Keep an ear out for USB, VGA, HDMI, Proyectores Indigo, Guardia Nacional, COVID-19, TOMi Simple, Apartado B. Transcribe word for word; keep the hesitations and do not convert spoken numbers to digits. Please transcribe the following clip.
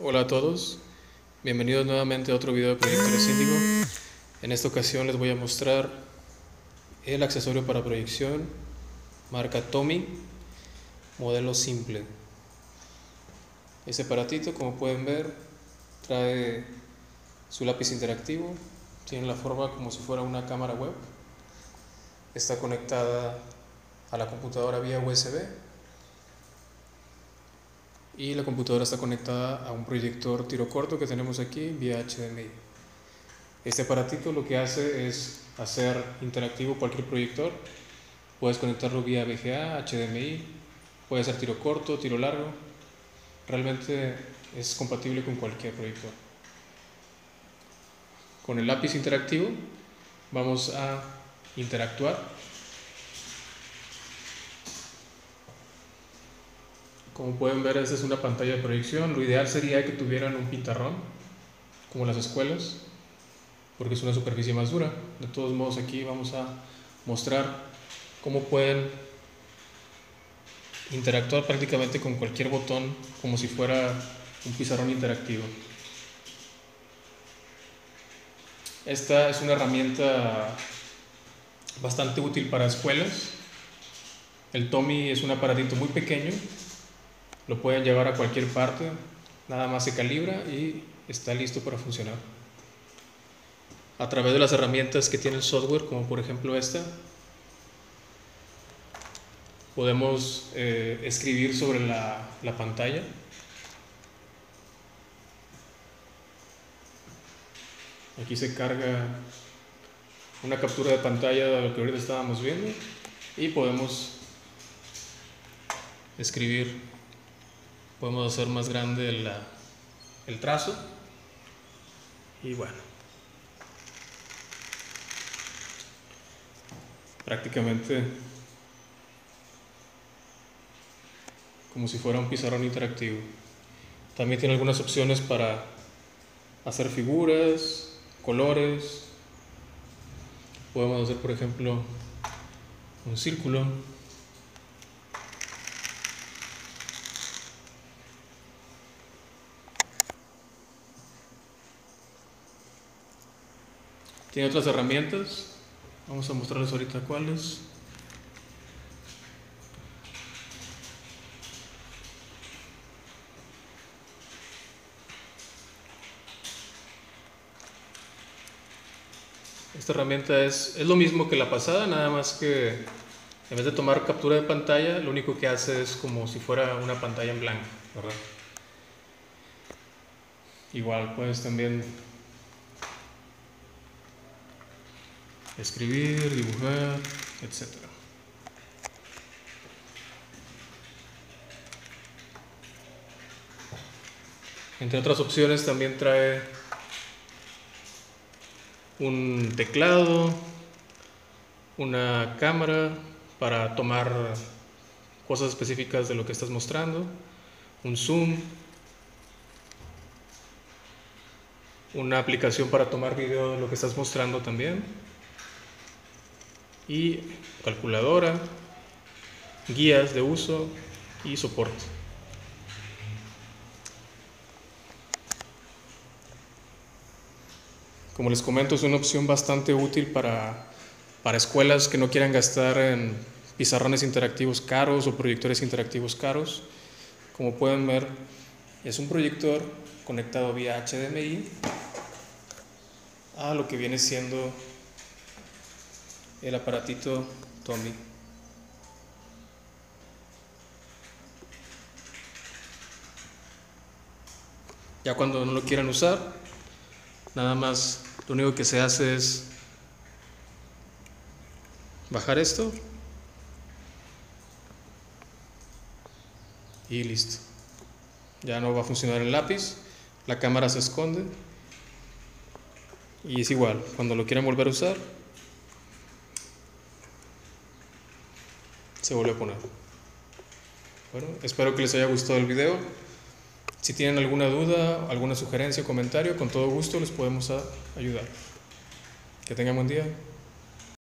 Hola a todos, bienvenidos nuevamente a otro video de Proyectores Indigo. En esta ocasión les voy a mostrar el accesorio para proyección marca TOMi, modelo simple. Este aparatito, como pueden ver, trae su lápiz interactivo, tiene la forma como si fuera una cámara web, está conectada a la computadora vía U S B y la computadora está conectada a un proyector tiro corto que tenemos aquí vía H D M I. Este aparatito lo que hace es hacer interactivo cualquier proyector. Puedes conectarlo vía V G A, H D M I, puede ser tiro corto, tiro largo. Realmente es compatible con cualquier proyector. Con el lápiz interactivo vamos a interactuar. Como pueden ver, esta es una pantalla de proyección. Lo ideal sería que tuvieran un pintarrón, como las escuelas, porque es una superficie más dura. De todos modos, aquí vamos a mostrar cómo pueden interactuar prácticamente con cualquier botón, como si fuera un pizarrón interactivo. Esta es una herramienta bastante útil para escuelas. El TOMi es un aparatito muy pequeño. Lo pueden llevar a cualquier parte, nada más se calibra y está listo para funcionar. A través de las herramientas que tiene el software, como por ejemplo esta, podemos eh, escribir sobre la, la pantalla. Aquí se carga una captura de pantalla de lo que ahorita estábamos viendo y podemos escribir. Podemos hacer más grande el, el trazo y bueno, prácticamente como si fuera un pizarrón interactivo. También tiene algunas opciones para hacer figuras, colores. Podemos hacer, por ejemplo, un círculo. Tiene otras herramientas, vamos a mostrarles ahorita cuáles. Esta herramienta es, es lo mismo que la pasada, nada más que en vez de tomar captura de pantalla, lo único que hace es como si fuera una pantalla en blanco, ¿verdad? Igual puedes también escribir, dibujar, etcétera. Entre otras opciones también trae un teclado, una cámara para tomar cosas específicas de lo que estás mostrando, un zoom, una aplicación para tomar video de lo que estás mostrando también, y calculadora, guías de uso y soporte. Como les comento, es una opción bastante útil para, para escuelas que no quieran gastar en pizarrones interactivos caros o proyectores interactivos caros. Como pueden ver, es un proyector conectado vía H D M I a lo que viene siendo el aparatito TOMi. Ya cuando no lo quieran usar, nada más lo único que se hace es bajar esto y listo. Ya no va a funcionar el lápiz, la cámara se esconde y es igual, cuando lo quieran volver a usar se vuelve a poner. Bueno, espero que les haya gustado el video. Si tienen alguna duda, alguna sugerencia o comentario, con todo gusto les podemos ayudar. Que tengan buen día.